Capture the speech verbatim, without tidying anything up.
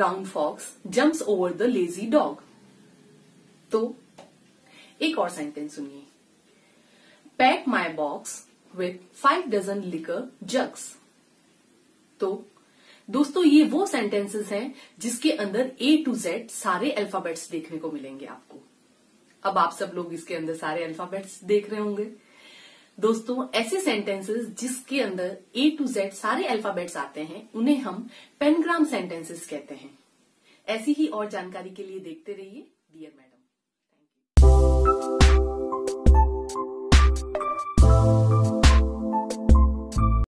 brown fox jumps over the lazy dog. तो एक और सेंटेंस सुनिए. Pack my box with five dozen liquor jugs. तो दोस्तों ये वो सेंटेंसेस हैं जिसके अंदर A to Z सारे अल्फाबेट्स देखने को मिलेंगे आपको. अब आप सब लोग इसके अंदर सारे अल्फाबेट्स देख रहे होंगे. दोस्तों ऐसे सेंटेंसेस जिसके अंदर A to Z सारे अल्फाबेट्स आते हैं उन्हें हम पेनग्राम सेंटेंसेस कहते हैं. ऐसी ही और जानकारी के लिए देखते रहिए डियर मैडम. Thank you.